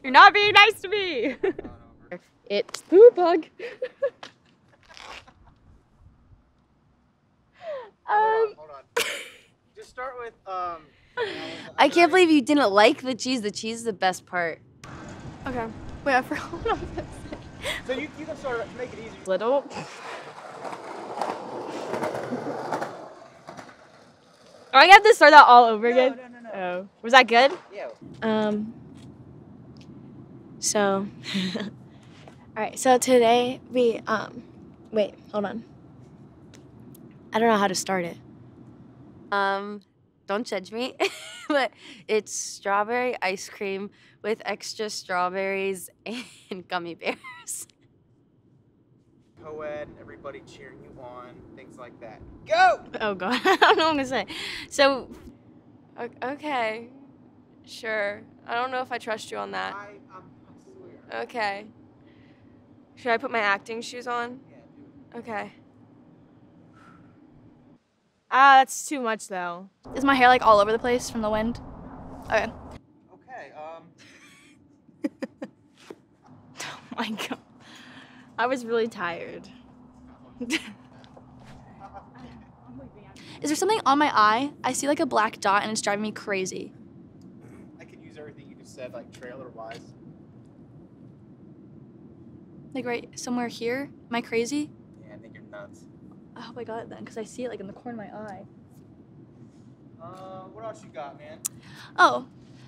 You're not being nice to me. It's the bug. Hold on. Just start with I can't believe you didn't like the cheese. The cheese is the best part. Okay. Wait, I forgot what I was gonna say. So you can start to make it easier. Little. Oh, I have to start that all over again? No. Oh. Was that good? Yeah. All right, so today we, wait, hold on. I don't know how to start it. Don't judge me, but it's strawberry ice cream with extra strawberries and gummy bears. Co-ed, everybody cheering you on, things like that. Go! Oh God, I don't know what I'm gonna say. So, okay, sure. I don't know if I trust you on that. I swear. Okay. Should I put my acting shoes on? Yeah, do it. Okay. Ah, that's too much though. Is my hair like all over the place from the wind? Okay. Okay, oh my God. I was really tired. Is there something on my eye? I see like a black dot and it's driving me crazy. I could use everything you just said, like trailer-wise. Like right somewhere here? Am I crazy? Yeah, I think you're nuts. I hope I got it then, because I see it like in the corner of my eye. What else you got, man? Oh,